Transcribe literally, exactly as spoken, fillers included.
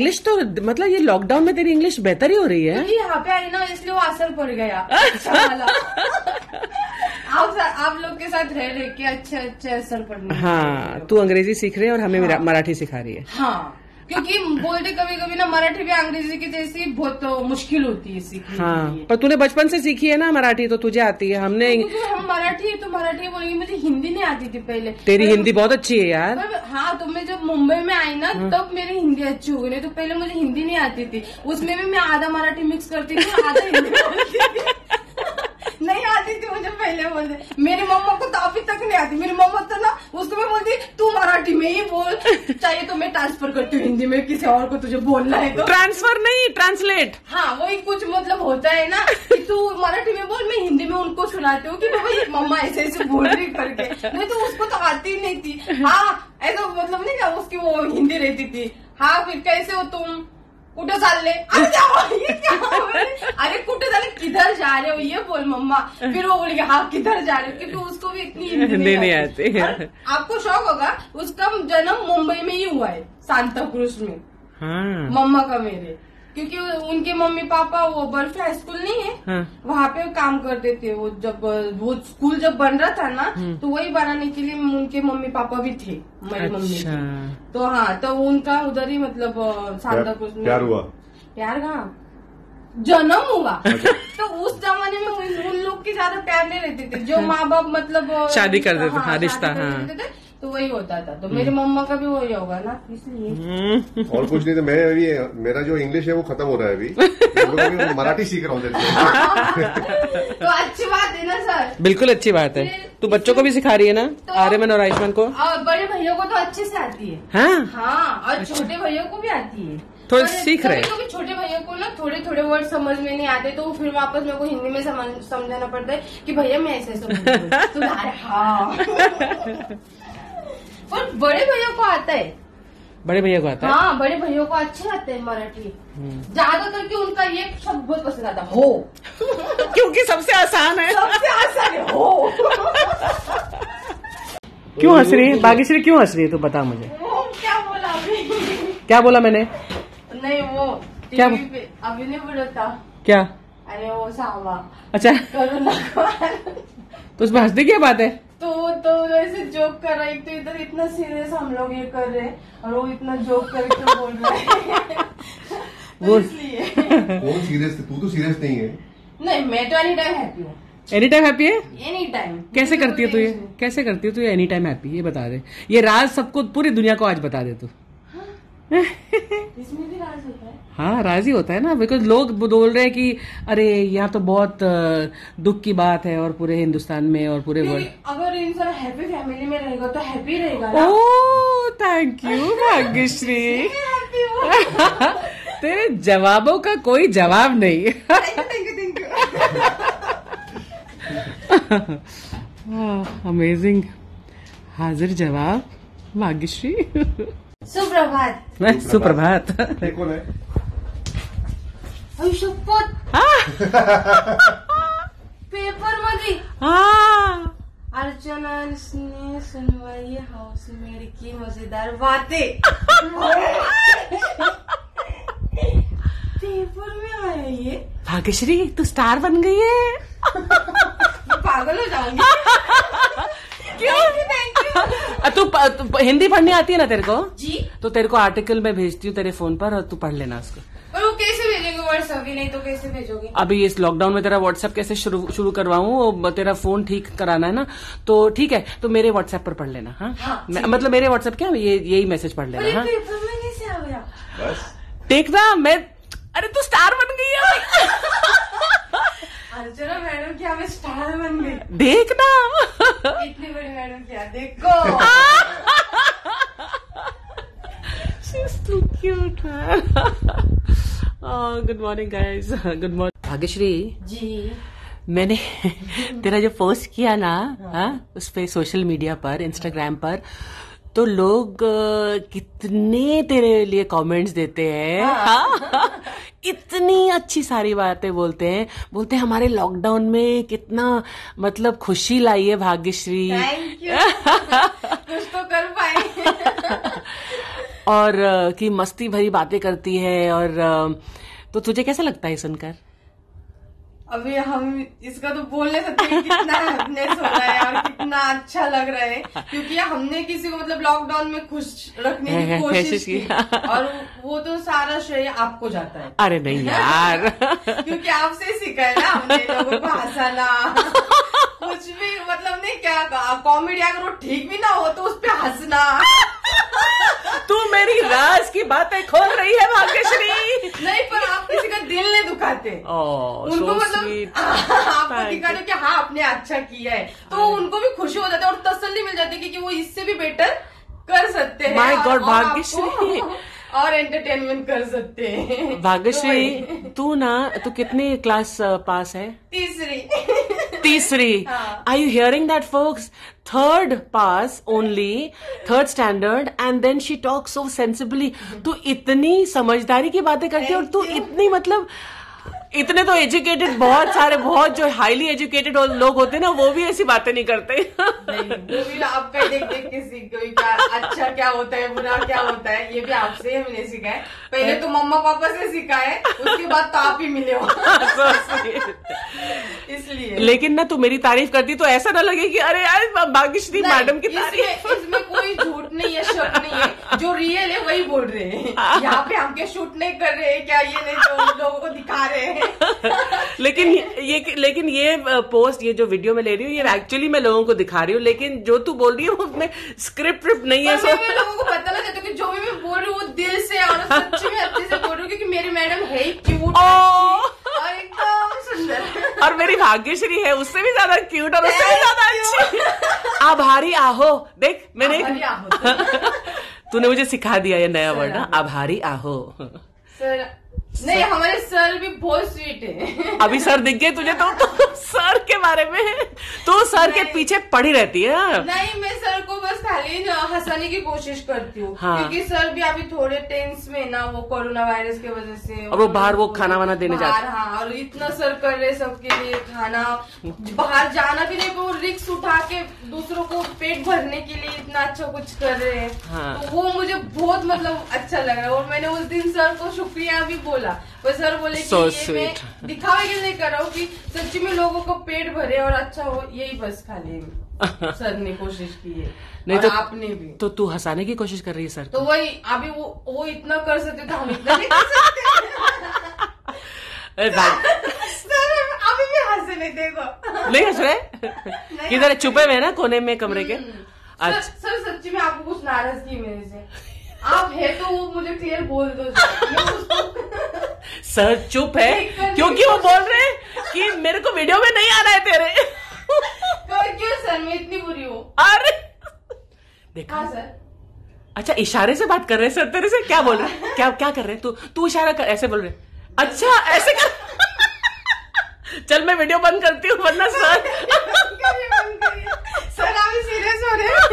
English तो मतलब ये लॉकडाउन में तेरी इंग्लिश बेहतर ही हो रही है। यहाँ पे आई ना इसलिए वो असर पड़ गया। आप आप लोग के साथ रह रहे के अच्छे अच्छे असर पड़ रहे। हाँ, तू अंग्रेजी सीख रही है और हमें हाँ। मराठी सिखा रही है। हाँ, क्योंकि बोलते कभी कभी ना मराठी भी अंग्रेजी की जैसी बहुत तो मुश्किल होती है सीखने। हाँ, पर तूने बचपन से सीखी है ना मराठी, तो तुझे आती है। हमने हम मराठी तो मराठी बोलेंगे। मुझे हिंदी नहीं आती थी पहले। तेरी हिंदी बहुत अच्छी है यार। हाँ, तो मैं जब मुंबई में आई ना तब मेरी हिंदी अच्छी हो गई, नहीं तो पहले मुझे हिंदी नहीं आती थी। उसमें भी मैं आधा मराठी मिक्स करती थी, आधा हिंदी बोलती थी। नहीं आती थी मुझे पहले बोलते। मेरी मम्मा को तो अभी तक नहीं आती। मेरी मम्मा तो ना उसको मैं बोलती तू मराठी में ही बोल, चाहिए तो मैं ट्रांसफर करती हूँ हिंदी में, किसी और को तुझे बोलना है तो। ट्रांसफर नहीं, ट्रांसलेट। हाँ, वही कुछ मतलब होता है ना कि तू मराठी में बोल, मैं हिंदी में उनको सुनाती हूँ कि भाई मम्मा ऐसे ऐसे बोल रही करके। नहीं तो उसको तो आती नहीं थी। हाँ, ऐसा मतलब नहीं ना उसकी वो हिंदी रहती थी। हाँ, फिर कैसे हो तुम, कुठे चालले, अरे जाओ, अरे कुठे चालले, किधर जा रहे हो ये बोल मम्मा। फिर वो बोलेगी हाँ किधर जा रहे हो, क्योंकि उसको भी इतनी हिंदी नहीं, नहीं आती। आपको शौक होगा, उसका जन्म मुंबई में ही हुआ है, सांता क्रूज में। हाँ। मम्मा का मेरे, क्योंकि उनके मम्मी पापा वो बर्फी हाई स्कूल नहीं है। हाँ। वहाँ पे काम करते थे वो। जब वो स्कूल जब बन रहा था ना तो वही बनाने के लिए उनके मम्मी पापा भी थे, मेरी मम्मी। तो हाँ, तो उनका उधर ही मतलब सांता क्रूज में प्यार हुआ। प्यार कहाँ, जन्म हुआ। तो उस जमाने में उन लोग के ज्यादा प्यार नहीं रहते थे जो माँ बाप मतलब शादी कर देते थे, रिश्ता थे, तो वही होता था। तो मेरे मम्मा का भी वही होगा ना, इसलिए और कुछ नहीं। तो मैं भी मेरा जो इंग्लिश है वो खत्म हो रहा है अभी। तो मराठी सीख रहा हूँ। तो अच्छी बात है ना सर। बिल्कुल अच्छी बात है। तू बच्चों को भी सिखा रही है ना, तो आर्यमन और आयुष्मान को। बड़े भैया को तो अच्छे से आती है। हाँ हाँ, और छोटे भैया को भी आती है, थोड़े सीख रहे। कभी छोटे भैया को ना थोड़े थोड़े वर्ड समझ में नहीं आते, तो फिर वापस मेरे को हिंदी में समझाना पड़ता है कि भैया मैं ऐसे ऐसे। हाँ, और बड़े भैया को आता है। बड़े भैया को आता है। हाँ, बड़े भैया को अच्छे आते हैं मराठी ज्यादा करके। उनका ये शब्द बहुत पसंद आता, हो। क्योंकि सबसे आसान है, सबसे आसान है हो। क्यों हंस रही है भाग्यश्री, क्यों हंस रही है तू बता मुझे। वो क्या बोला अभी? क्या बोला मैंने? नहीं वो क्या अभी नहीं बोला था क्या? अरे वो सावा। अच्छा, तो उसमें हंसने की बात है। तो तो ऐसे जोक कर रहा है, एक तो इधर इतना सीरियस हम लोग ये कर रहे हैं और वो इतना जोक करके बोल रहे हैं। तो इसलिए वो सीरियस, तू तो सीरियस नहीं है। नहीं, मैं तो एनी टाइम हैप्पी हूँ। एनी टाइम हैप्पी है? Any time. कैसे करती है तू ये, कैसे करती है तू ये एनी टाइम हैप्पी? ये बता दे, ये राज सबको, पूरी दुनिया को आज बता दे तू। इसमें भी राज होता है? हाँ, राज ही होता है ना, बिकॉज लोग बोल रहे हैं कि अरे यहाँ तो बहुत दुख की बात है और पूरे हिंदुस्तान में और पूरे वर्ल्ड। अगर इंसान हैप्पी फैमिली में रहेगा तो हैप्पी रहेगा ना। Oh, thank you Bhagyashree. तेरे जवाबों का कोई जवाब नहीं। Thank you, thank you. Amazing हाजिर जवाब भाग्यश्री। सुप्रभात। मैं सुप्रभात कौन है? आयुष्मान। पेपर मध्ये अर्चना ने सुनवाई हाउस मेड की मजेदार बातें। पेपर में आया ये। भाग्यश्री तू स्टार बन गई है। मैं पागल हो जाऊंगी। तू हिंदी पढ़ने आती है ना तेरे को? जी। तो तेरे को आर्टिकल में भेजती हूँ तेरे फोन पर और तू पढ़ लेना उसको। और वो कैसे भेजेंगे व्हाट्सएप? अभी नहीं तो कैसे भेजोगे? अभी इस लॉकडाउन में तेरा व्हाट्सएप कैसे शुरू शुरू करवाऊँ? तेरा फोन ठीक कराना है ना, तो ठीक है, तो मेरे व्हाट्सएप पर पढ़ लेना। हाँ, हाँ म, मतलब मेरे व्हाट्सएप क्या, ये यही मैसेज पढ़ लेना। हाँ, कैसे आ गया देखना मैं। अरे तू स्टार बन गई है अर्चना मैडम। क्या मैं स्टार बन गई? देखना इतनी बड़ी मैडम क्या, देखो। Good morning guys, good morning. Bhagyashree ji, मैंने तेरा जो पोस्ट किया ना, हाँ, उस पे सोशल मीडिया पर, इंस्टाग्राम पर, तो लोग कितने तेरे लिए कमेंट्स देते हैं। हाँ। इतनी अच्छी सारी बातें बोलते हैं, बोलते हैं हमारे लॉकडाउन में कितना मतलब खुशी लाई है भाग्यश्री। Thank you. कुछ तो कर पाए। और की मस्ती भरी बातें करती है। और तो तुझे कैसा लगता है सुनकर? अभी हम इसका तो बोल नहीं सकते कितना हैप्पीनेस हो रहा है और कितना अच्छा लग रहा है, क्योंकि हमने किसी को मतलब लॉकडाउन में खुश रखने है, की है, कोशिश की, और वो तो सारा श्रेय आपको जाता है। अरे नहीं यार, क्योंकि आपसे सीखा है ना हमने लोगों को हंसाना। कुछ भी मतलब नहीं, क्या कॉमेडी अगर वो ठीक भी ना हो तो उस पर हंसना। तू मेरी राज की बातें खोल रही है भाग्यश्री। नहीं, पर आप किसी का दिल नहीं दुखाते। oh, उनको so मतलब आपको दिखाते कि हाँ आपने अच्छा किया है, तो उनको भी खुशी हो जाती है और तसल्ली मिल जाती है कि, कि वो इससे भी बेटर कर सकते हैं। माय गॉड भाग्यश्री, और एंटरटेनमेंट कर सकते हैं। भाग्यश्री तू ना, तू कितनी क्लास पास है? तीसरी। तीसरी। Are you hearing that, folks? Third pass only, third standard, and then she talks so sensibly. तू इतनी समझदारी की बातें करती है और तू इतनी मतलब इतने तो एजुकेटेड बहुत सारे बहुत जो हाईली एजुकेटेड लोग होते हैं ना वो भी ऐसी बातें नहीं करते। नहीं, आपका देख देख के सीख गई क्या अच्छा क्या होता है, बुरा क्या होता है, ये भी आपसे हमने सीखा है। पहले तो मम्मा पापा से सीखा है, उसके बाद तो आप ही मिले हो। इसलिए लेकिन ना तू मेरी तारीफ करती तो ऐसा ना लगे कि अरे यार भाग्यश्री मैडम की तारीफ। इसमें कोई झूठ नहीं है, शक नहीं है, जो रियल है वही बोल रहे हैं। यहाँ पे हमके शूट नहीं कर रहे हैं क्या, ये नहीं लोगों को दिखा रहे हैं। लेकिन ये लेकिन ये पोस्ट, ये जो वीडियो में ले रही हूँ, ये एक्चुअली मैं लोगों को दिखा रही हूँ। लेकिन जो तू बोल रही है उसमें स्क्रिप्ट विप्ट नहीं है। मैं लोगों को पता लग जाता कि जो भी मैं बोल रही हूँ वो दिल से और सच्ची में अच्छे से बोल रही हूँ, क्योंकि मेरी मैडम है ही क्यूट और एकदम सुंदर, और मेरी भाग्यश्री है उससे भी ज्यादा क्यूट और उससे भी ज्यादा अच्छी। आभारी आहो, देख मैंने तूने मुझे सिखा दिया ये नया वर्ड ना, आभारी आहो। सर नहीं, हमारे सर भी बहुत स्वीट है। अभी सर दिख गए तुझे तो, तो सर के बारे में तो सर के पीछे पड़ी रहती है। नहीं, मैं सर को बस खाली हंसाने की कोशिश करती हूँ। हाँ। क्योंकि सर भी अभी थोड़े टेंस में ना, वो कोरोना वायरस की वजह से, और वो बाहर वो खाना वाना देने जाते हैं। हाँ, और इतना सर कर रहे सबके लिए, खाना बाहर जाना भी नहीं, वो रिस्क उठा के दूसरों को पेट भरने के लिए इतना अच्छा कुछ कर रहे हैं, तो वो मुझे बहुत मतलब अच्छा लग रहा है। और मैंने उस दिन सर को शुक्रिया भी बोला, सर बोले so कि ये मैं दिखावे के लिए कर रहा हूँ कि सच्ची में लोगों को पेट भरे और अच्छा हो, यही बस खाली सर ने कोशिश की है। नहीं तो आपने भी तो तू हंसाने की कोशिश कर रही है सर, तो वही अभी वो वो इतना कर सकते तो हम इतना नहीं कर सकते। सर अभी भी हंसे नहीं, देखो नहीं हंस रहे, किधर छुपे हुए ना कोने में कमरे के। सर सच्ची में आपको कुछ नाराज की मेरे से, आप है तो वो मुझे क्लियर बोल दो। सर चुप है क्योंकि वो बोल रहे हैं कि मेरे को वीडियो में नहीं आना है तेरे। क्यों सर, मैं इतनी बुरी हूँ? अरे देखा सर, अच्छा इशारे से बात कर रहे हैं सर तेरे से। क्या बोल रहे हैं, क्या क्या कर रहे हैं? तू तू इशारा कर, ऐसे बोल रहे हैं। अच्छा ऐसे कर, चल मैं वीडियो बंद करती हूँ वरना सर। सर आप सीरियस हो रहे हैं?